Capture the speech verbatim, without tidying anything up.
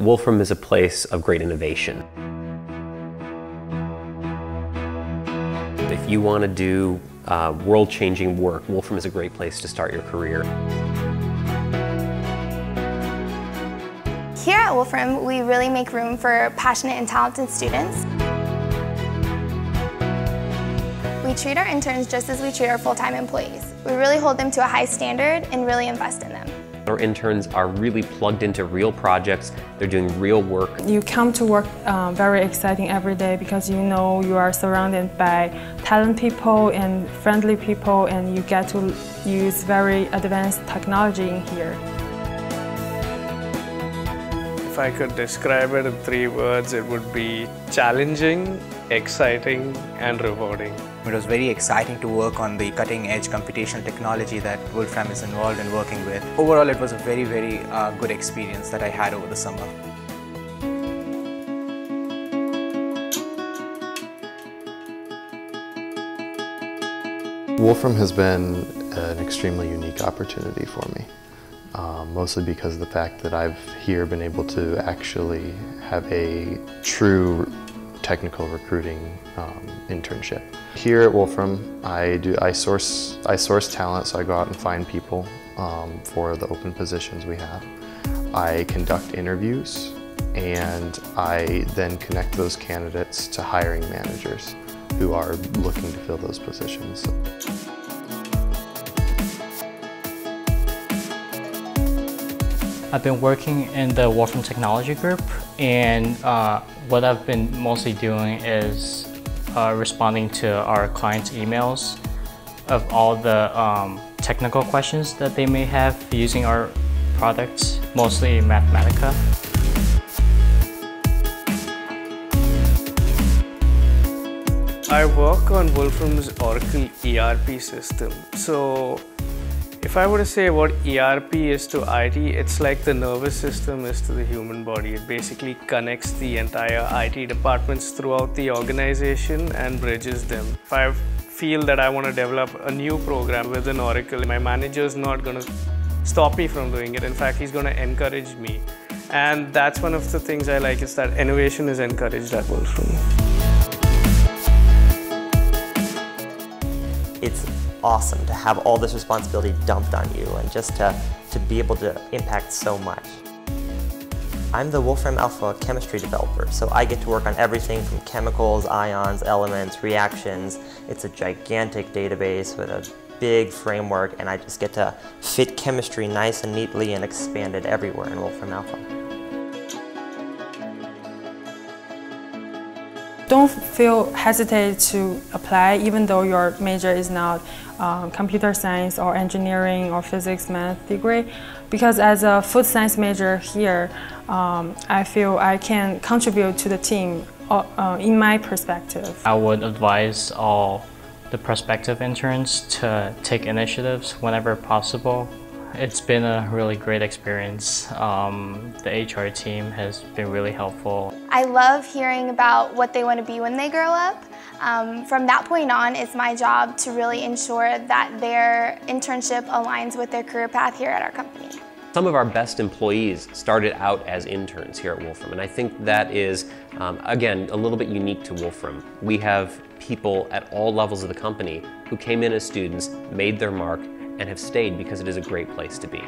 Wolfram is a place of great innovation. If you want to do uh, world-changing work, Wolfram is a great place to start your career. Here at Wolfram, we really make room for passionate and talented students. We treat our interns just as we treat our full-time employees. We really hold them to a high standard and really invest in them. Our interns are really plugged into real projects. They're doing real work. You come to work uh, very exciting every day because you know you are surrounded by talented people and friendly people, and you get to use very advanced technology in here. If I could describe it in three words, it would be challenging, exciting, and rewarding. It was very exciting to work on the cutting-edge computational technology that Wolfram is involved in working with. Overall, it was a very, very uh, good experience that I had over the summer. Wolfram has been an extremely unique opportunity for me. Uh, mostly because of the fact that I've here been able to actually have a true technical recruiting um, internship. Here at Wolfram, I do I source I source talent, so I go out and find people um, for the open positions we have. I conduct interviews, and I then connect those candidates to hiring managers who are looking to fill those positions. I've been working in the Wolfram Technology Group, and uh, what I've been mostly doing is uh, responding to our clients' emails of all the um, technical questions that they may have using our products, mostly Mathematica. I work on Wolfram's Oracle E R P system. So, if I were to say what E R P is to I T, it's like the nervous system is to the human body. It basically connects the entire I T departments throughout the organization and bridges them. If I feel that I want to develop a new program within Oracle, my manager is not going to stop me from doing it. In fact, he's going to encourage me. And that's one of the things I like, is that innovation is encouraged at Wolfram. It's awesome to have all this responsibility dumped on you and just to, to be able to impact so much. I'm the Wolfram Alpha chemistry developer, so I get to work on everything from chemicals, ions, elements, reactions. It's a gigantic database with a big framework, and I just get to fit chemistry nice and neatly and expand it everywhere in Wolfram Alpha. Don't feel hesitate to apply, even though your major is not um, computer science or engineering or physics, math degree, because as a food science major here, um, I feel I can contribute to the team uh, uh, in my perspective. I would advise all the prospective interns to take initiatives whenever possible. It's been a really great experience. Um, the H R team has been really helpful. I love hearing about what they want to be when they grow up. Um, from that point on, it's my job to really ensure that their internship aligns with their career path here at our company. Some of our best employees started out as interns here at Wolfram, and I think that is, um, again, a little bit unique to Wolfram. We have people at all levels of the company who came in as students, made their mark, and have stayed because it is a great place to be.